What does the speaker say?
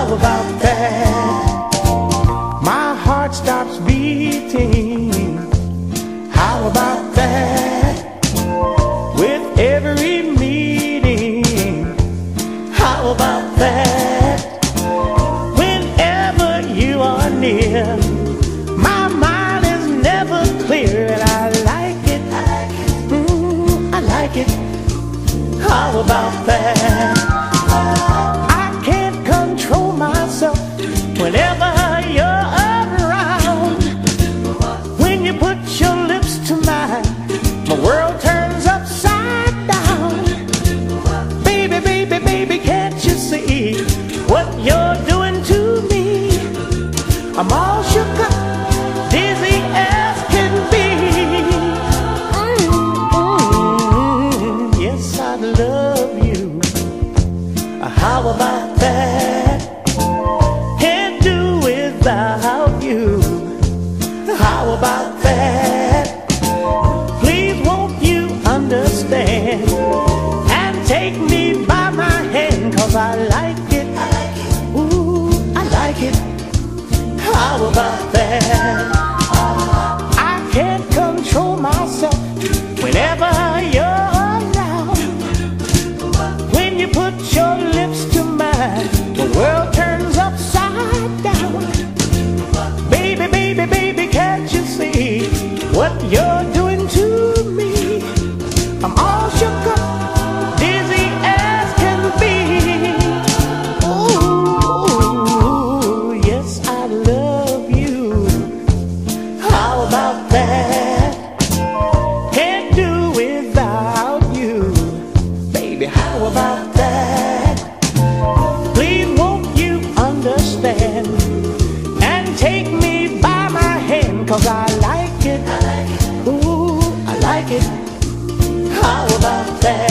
How about that? My heart stops beating. How about that? With every meeting. How about that? Whenever you are near, my mind is never clear, and I like it. I like it. How about that? Whenever you're around, when you put your lips to mine, my world turns upside down. Baby, baby, baby, can't you see what you're doing to me? I'm all shook up, dizzy as can be. Yes, I love you. How about that? Without you, how about that? Please won't you understand and take me by my hand, 'cause I like it, I like it. Ooh, I like it. How about that? I can't control myself whenever you're around. When you put your lips to mine, the world turns upside down. Baby, baby, baby, can't you see what you're doing to me? I'm all shook up, dizzy as can be. Ooh, yes, I love you. How about that? Can't do without you. Baby, how about that? Please won't you understand? Take me by my hand, 'cause I like it. I like it. Ooh, I like it. How about that?